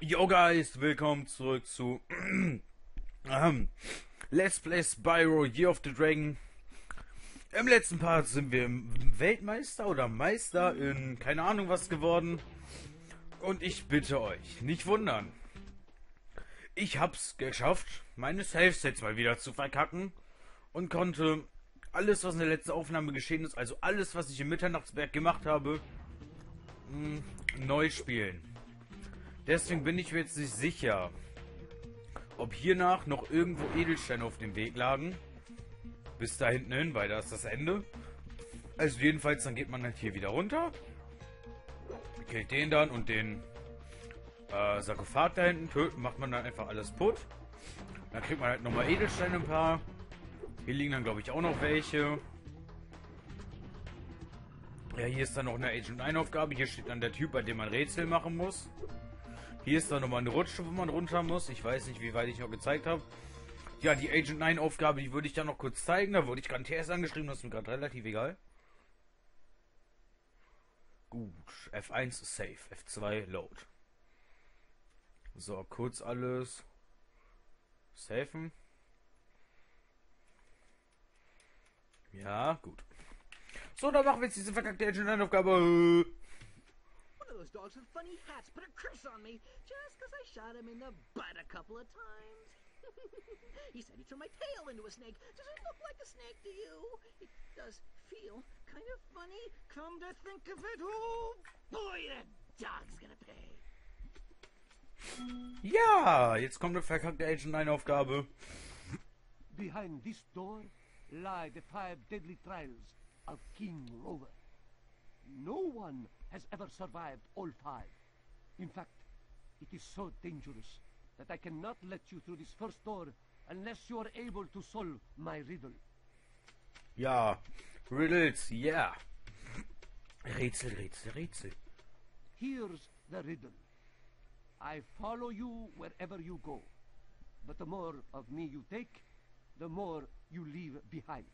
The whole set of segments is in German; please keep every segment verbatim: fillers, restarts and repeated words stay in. Yo guys, willkommen zurück zu ähm, Let's Play Spyro Year of the Dragon. Im letzten Part sind wir im Weltmeister oder Meister in keine Ahnung was geworden. Und ich bitte euch, nicht wundern. Ich hab's geschafft, meine Safe-Sets mal wieder zu verkacken. Und konnte alles, was in der letzten Aufnahme geschehen ist, also alles, was ich im Mitternachtsberg gemacht habe, mh, neu spielen. Deswegen bin ich mir jetzt nicht sicher, ob hiernach noch irgendwo Edelsteine auf dem Weg lagen. Bis da hinten hin, weil da ist das Ende. Also jedenfalls, dann geht man halt hier wieder runter. Kriegt den dann und den äh, Sarkophag da hinten. Töten macht man dann einfach alles putt. Dann kriegt man halt nochmal Edelsteine ein paar. Hier liegen dann, glaube ich, auch noch welche. Ja, hier ist dann noch eine Agent neun Aufgabe. Hier steht dann der Typ, bei dem man Rätsel machen muss. Hier ist dann nochmal eine Rutsche, wo man runter muss. Ich weiß nicht, wie weit ich noch gezeigt habe. Ja, die Agent neun Aufgabe, die würde ich dann noch kurz zeigen. Da wurde ich gerade T S angeschrieben, das ist mir gerade relativ egal. Gut, F eins ist safe, F zwei load. So, kurz alles. Safen. Ja, gut. So, dann machen wir jetzt diese verkackte Agent neun Aufgabe. Dogs with funny hats put a curse on me just because I shot him in the butt a couple of times. He said he turned my tail into a snake. Does it look like a snake to you? It does feel kind of funny. Come to think of it, oh boy, that dog's gonna pay. Ja, jetzt kommt eine verkackte Agent neun Aufgabe. Behind this door lie the five deadly trials of King Rover. No one has ever survived all five. In fact, it is so dangerous that I cannot let you through this first door unless you are able to solve my riddle. Ja, riddles, yeah. Rätsel, Rätsel, Rätsel. Here's the riddle. I follow you wherever you go. But the more of me you take, the more you leave behind.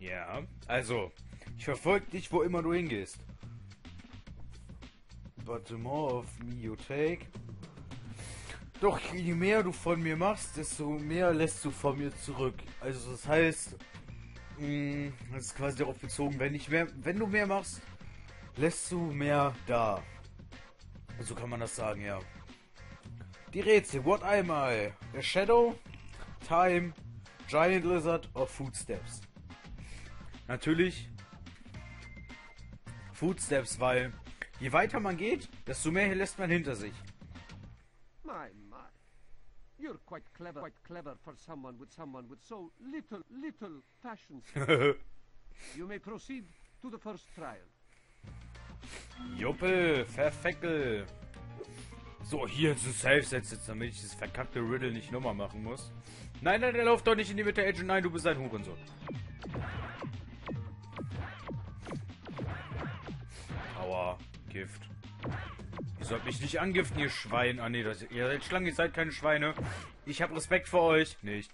Ja, also, ich verfolge dich, wo immer du hingehst. But the more of me you take... Doch, je mehr du von mir machst, desto mehr lässt du von mir zurück. Also das heißt, mh, das ist quasi darauf bezogen, wenn, ich mehr, wenn du mehr machst, lässt du mehr da. So kann man das sagen, ja. Die Rätsel, what am I? A shadow, time, giant lizard or footsteps? Natürlich Footsteps, weil je weiter man geht, desto mehr lässt man hinter sich. My, my. You're quite clever, quite clever for someone with someone with so little, little fashion. You may proceed to the first trial. Juppe, verfeckel. So, hier zu Safe setzt jetzt, damit ich das verkackte Riddle nicht nochmal machen muss. Nein, nein, der läuft doch nicht in die Mitte, Agent. Nein, du bist ein Hurensohn. Gift. Ihr sollt mich nicht angiften, ihr Schwein. Ah ne, ihr seid Schlangen, ihr seid keine Schweine. Ich habe Respekt vor euch. Nicht.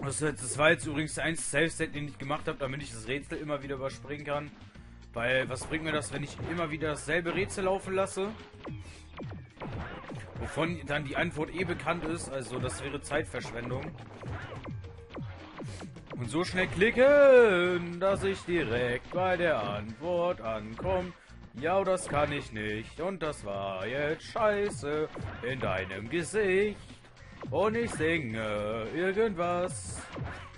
Das, das war jetzt übrigens der einzige Safe-Set, den ich gemacht habe, damit ich das Rätsel immer wieder überspringen kann. Weil, was bringt mir das, wenn ich immer wieder dasselbe Rätsel laufen lasse? Wovon dann die Antwort eh bekannt ist. Also, das wäre Zeitverschwendung. Und so schnell klicken, dass ich direkt bei der Antwort ankomme. Ja, das kann ich nicht. Und das war jetzt scheiße in deinem Gesicht. Und ich singe irgendwas.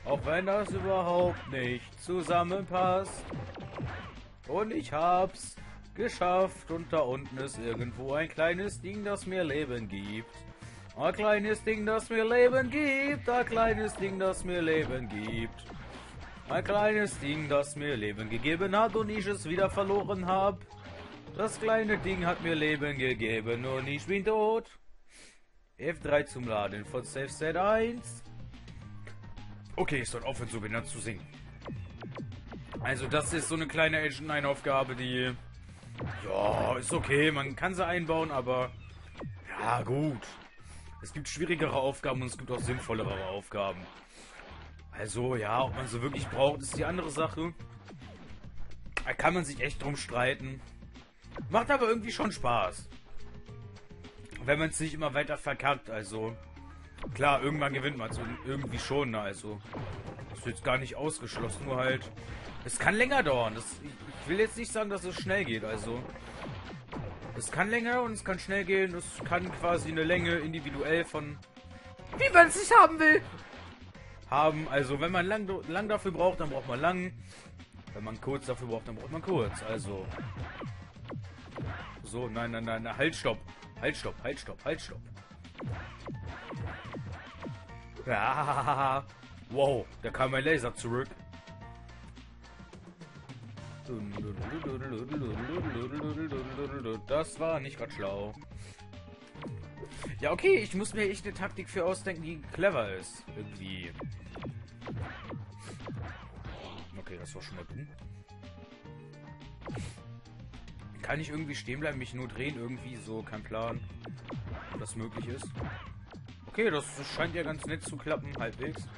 Auch wenn das überhaupt nicht zusammenpasst. Und ich hab's geschafft. Und da unten ist irgendwo ein kleines Ding, das mir Leben gibt. Ein kleines Ding, das mir Leben gibt. Ein kleines Ding, das mir Leben gibt. Ein kleines Ding, das mir Leben gegeben hat und ich es wieder verloren habe. Das kleine Ding hat mir Leben gegeben und ich bin tot. F drei zum Laden von Safe Set eins. Okay, ich soll aufhören, so benannt zu singen. Also das ist so eine kleine Agent neun Aufgabe, die... Ja, ist okay, man kann sie einbauen, aber... Ja, gut. Es gibt schwierigere Aufgaben und es gibt auch sinnvollere Aufgaben. Also ja, ob man sie wirklich braucht, ist die andere Sache. Da kann man sich echt drum streiten. Macht aber irgendwie schon Spaß. Wenn man es nicht immer weiter verkackt, also. Klar, irgendwann gewinnt man es irgendwie schon, also. Das ist jetzt gar nicht ausgeschlossen, nur halt. Es kann länger dauern. Das, ich will jetzt nicht sagen, dass es schnell geht, also. Es kann länger und es kann schnell gehen. Es kann quasi eine Länge individuell von... Wie man es nicht haben will! Haben, also wenn man lang, lang dafür braucht, dann braucht man lang. Wenn man kurz dafür braucht, dann braucht man kurz, also... So, nein, nein, nein, nein, halt, stopp. Halt, stopp, halt, stopp, halt, stopp. Ah, wow, da kam mein Laser zurück. Das war nicht gerade schlau. Ja, okay, ich muss mir echt eine Taktik für ausdenken, die clever ist. Irgendwie. Okay, das war schon mal dumm. Kann ich irgendwie stehen bleiben, mich nur drehen, irgendwie so, kein Plan, ob das möglich ist. Okay, das scheint ja ganz nett zu klappen, halbwegs.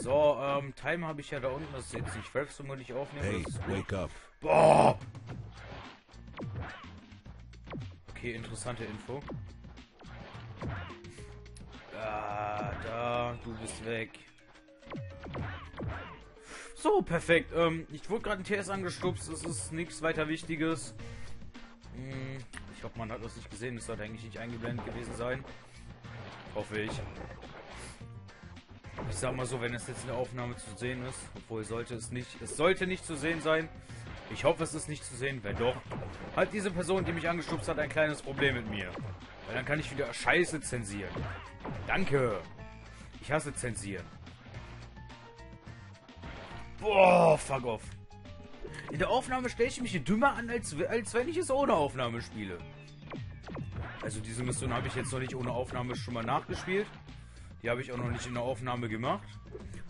So, ähm, Time habe ich ja da unten, das setze ich zwölf Stunden nicht aufnehmen. Hey, wake up. Boah! Okay, interessante Info. Ah, da, du bist weg. So, perfekt. Ähm, ich wurde gerade ein T S angestupst. Es ist nichts weiter Wichtiges. Hm, ich hoffe, man hat das nicht gesehen. Das sollte eigentlich nicht eingeblendet gewesen sein. Hoffe ich. Ich sag mal so, wenn es jetzt in der Aufnahme zu sehen ist. Obwohl, sollte es nicht. Es sollte nicht zu sehen sein. Ich hoffe, es ist nicht zu sehen. Wenn doch, hat diese Person, die mich angestupst hat, ein kleines Problem mit mir. Weil dann kann ich wieder Scheiße zensieren. Danke. Ich hasse Zensieren. Boah, fuck off. In der Aufnahme stelle ich mich hier dümmer an, als, als wenn ich es ohne Aufnahme spiele. Also diese Mission habe ich jetzt noch nicht ohne Aufnahme schon mal nachgespielt. Die habe ich auch noch nicht in der Aufnahme gemacht.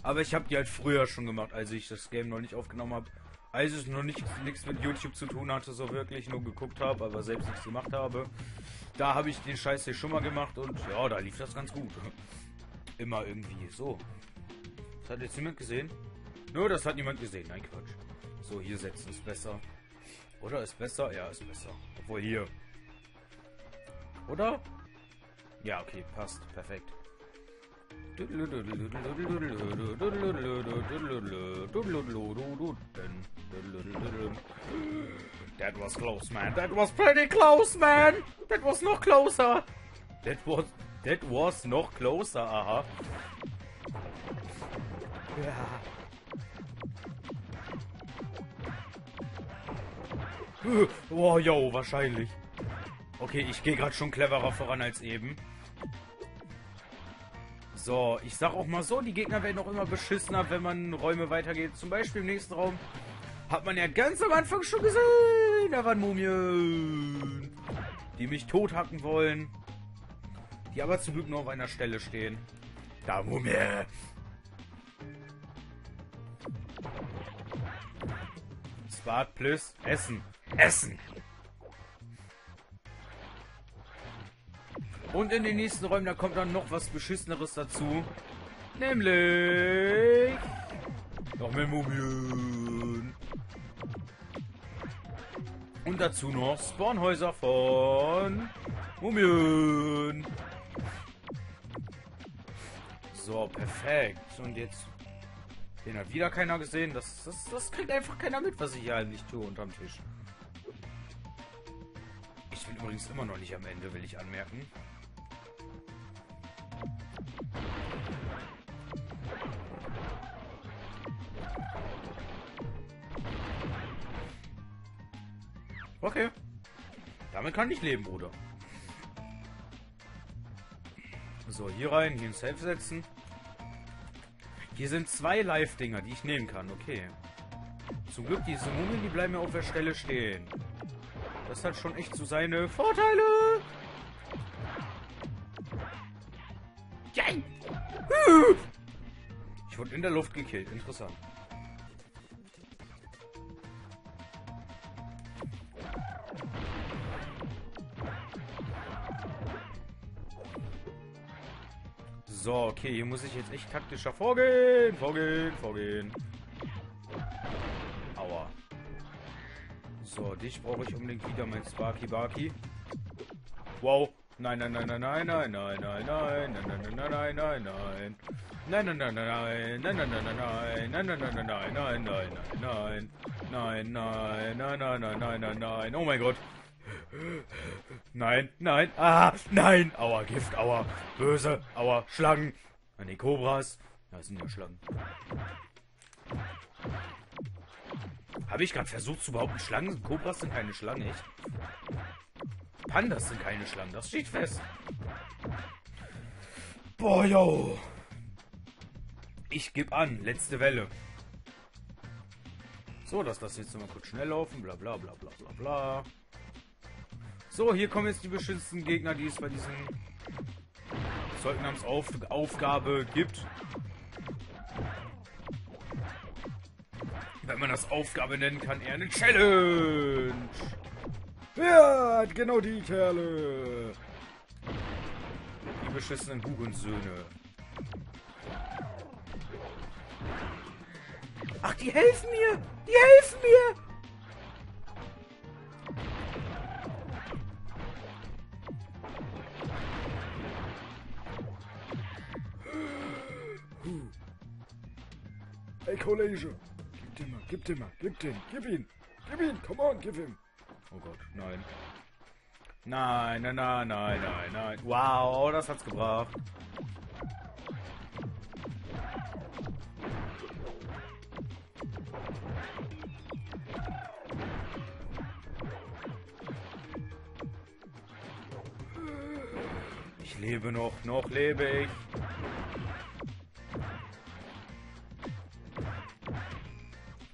Aber ich habe die halt früher schon gemacht, als ich das Game noch nicht aufgenommen habe. Als es noch nicht nichts mit YouTube zu tun hatte, so wirklich nur geguckt habe, aber selbst nichts gemacht habe. Da habe ich den Scheiß hier schon mal gemacht und ja, da lief das ganz gut. Immer irgendwie so. Das hat jetzt niemand gesehen. Nur, das hat niemand gesehen. Nein, Quatsch. So, hier setzen ist besser. Oder ist besser? Ja, ist besser. Obwohl hier. Oder? Ja, okay, passt. Perfekt. That was close, man. That was pretty close, man. That was noch closer. That was, that was noch closer, aha. Ja. Oh, yo, wahrscheinlich. Okay, ich gehe gerade schon cleverer voran als eben. So, ich sag auch mal so, die Gegner werden auch immer beschissener, wenn man Räume weitergeht. Zum Beispiel im nächsten Raum hat man ja ganz am Anfang schon gesehen, da waren Mumien, die mich tothacken wollen, die aber zum Glück nur auf einer Stelle stehen. Da, Mumie! Bad plus Essen. Essen! Und in den nächsten Räumen, da kommt dann noch was Beschisseneres dazu. Nämlich... noch mehr Mumien. Und dazu noch Spawnhäuser von... Mumien. So, perfekt. Und jetzt... den hat wieder keiner gesehen. Das, das, das kriegt einfach keiner mit, was ich hier eigentlich tue unterm Tisch. Ich bin übrigens immer noch nicht am Ende, will ich anmerken. Okay. Damit kann ich leben, Bruder. So, hier rein, hier ins Safe setzen. Hier sind zwei Live-Dinger, die ich nehmen kann. Okay. Zum Glück, diese Mumien, die bleiben ja auf der Stelle stehen. Das hat schon echt so seine Vorteile. Ich wurde in der Luft gekillt. Interessant. So, okay, hier muss ich jetzt echt taktischer vorgehen, vorgehen, vorgehen. Au, So, dich brauche ich unbedingt wieder, mein Sparky Barky. Wow. Nein, nein, nein, nein, nein, nein, nein, nein, nein, nein, nein, nein, nein, nein. Nein, nein, nein, nein, nein, nein, nein, nein, nein, nein, nein, nein, nein, nein, nein, nein, nein, nein, nein, nein, nein, nein, nein, nein. Oh mein Gott. Nein, nein, ah, nein. Aua, Gift, aua, böse, aua, Schlangen. An die Kobras. Das sind ja Schlangen. Habe ich gerade versucht zu behaupten, Schlangen, Kobras sind keine Schlangen, echt? Pandas sind keine Schlangen, das steht fest. Boah, yo. Ich gebe an, letzte Welle. So, das lassen wir jetzt nochmal kurz schnell laufen, bla bla bla bla bla bla. So, hier kommen jetzt die beschützten Gegner, die es bei diesem Söldnernamsaufgabe gibt. Wenn man das Aufgabe nennen kann, eher eine Challenge. Ja, genau die Kerle. Die beschissenen Hugensöhne. Ach, die helfen mir! Die helfen mir! Hey, Kollege! Gib den mal, gib den mal, gib den, gib ihn! Gib ihn, come on, gib ihm! Oh Gott, nein. Nein, nein, nein, nein, nein, nein. Wow, das hat's gebracht. Ich lebe noch, noch lebe ich.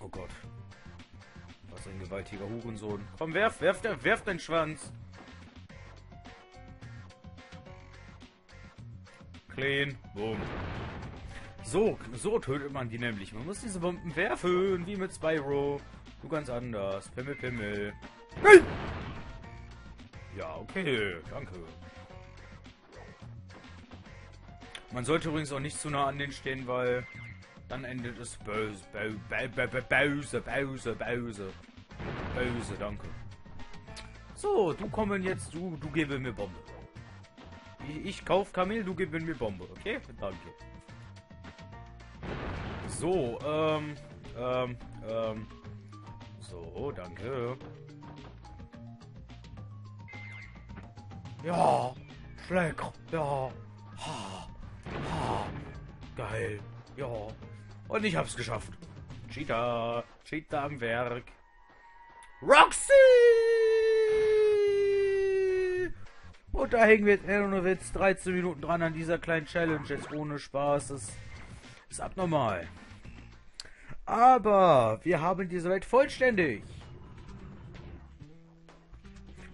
Oh Gott. Was ein gewaltiger Hurensohn. Komm, werf, werf, werf deinen Schwanz. Clean. Boom. So, so tötet man die nämlich. Man muss diese Bomben werfen, wie mit Spyro. Du ganz anders. Pimmel, pimmel. Nein! Ja, okay. Danke. Man sollte übrigens auch nicht zu nah an den stehen, weil dann endet es böse, böse, böse, böse, böse, böse, danke. So, du kommen jetzt, du, du gebe mir Bombe. Ich, ich kauf Kamel, du gebe mir Bombe, okay? Danke. So, ähm, ähm, ähm, so, danke. Ja, schleck, ja, ha. Oh, geil. Ja. Und ich hab's geschafft. Cheetah. Cheetah am Werk. Roxy! Und da hängen wir jetzt nur Witz dreizehn Minuten dran an dieser kleinen Challenge. Jetzt ohne Spaß. Das ist abnormal. Aber wir haben diese Welt vollständig.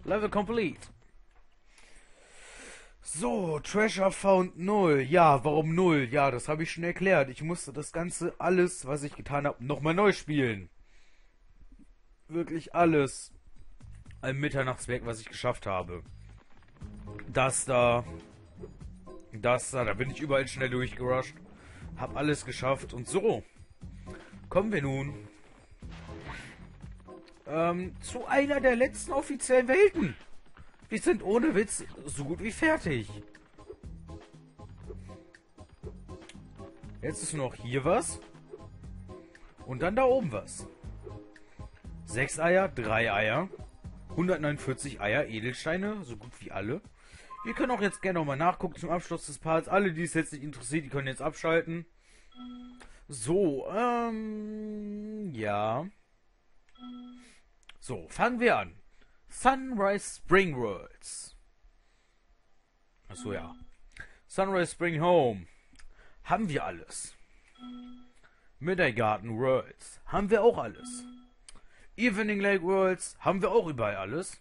Level complete. So, Treasure Found null. Ja, warum null? Ja, das habe ich schon erklärt. Ich musste das Ganze, alles, was ich getan habe, nochmal neu spielen. Wirklich alles. Ein Mitternachtswerk, was ich geschafft habe. Das da. Das da. Da bin ich überall schnell durchgerusht. Hab alles geschafft. Und so. Kommen wir nun. Ähm, zu einer der letzten offiziellen Welten. Wir sind ohne Witz so gut wie fertig. Jetzt ist noch hier was. Und dann da oben was. Sechs Eier, drei Eier. hundertneunundvierzig Eier, Edelsteine, so gut wie alle. Wir können auch jetzt gerne nochmal nachgucken zum Abschluss des Parts. Alle, die es jetzt nicht interessiert, die können jetzt abschalten. So, ähm, ja. So, fangen wir an. Sunrise Spring Worlds. Achso, ja. Sunrise Spring Home. Haben wir alles. Midday Garden Worlds. Haben wir auch alles. Evening Lake Worlds. Haben wir auch überall alles.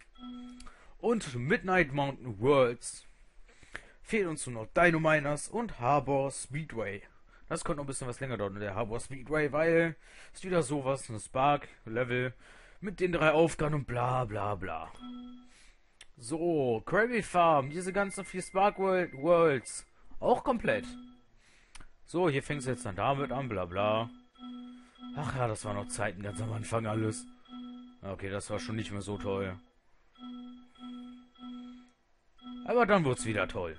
Und Midnight Mountain Worlds. Fehlt uns nur noch Dino Miners und Harbor Speedway. Das könnte noch ein bisschen was länger dauern, der Harbor Speedway, weil es wieder sowas, ein Spark-Level. Mit den drei Aufgaben und bla bla bla. So, Krabby Farm. Diese ganzen vier Spark World Worlds. Auch komplett. So, hier fängst du jetzt dann damit an, bla bla. Ach ja, das waren noch Zeiten ganz am Anfang alles. Okay, das war schon nicht mehr so toll. Aber dann wird's wieder toll.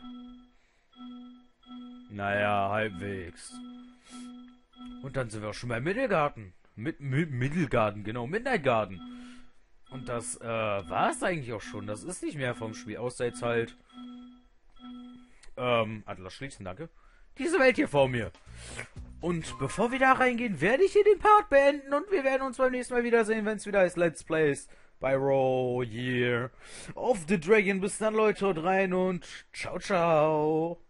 Naja, halbwegs. Und dann sind wir schon bei Midday Garden. Mit, mit Midday Garden, genau, Midnight Garden. Und das äh, war es eigentlich auch schon. Das ist nicht mehr vom Spiel aus, da jetzt halt... Ähm, Atlas schließen, danke. Diese Welt hier vor mir. Und bevor wir da reingehen, werde ich hier den Part beenden. Und wir werden uns beim nächsten Mal wiedersehen, wenn es wieder heißt Let's Plays Spyro Year of the Dragon. Bis dann, Leute, haut rein und ciao, ciao.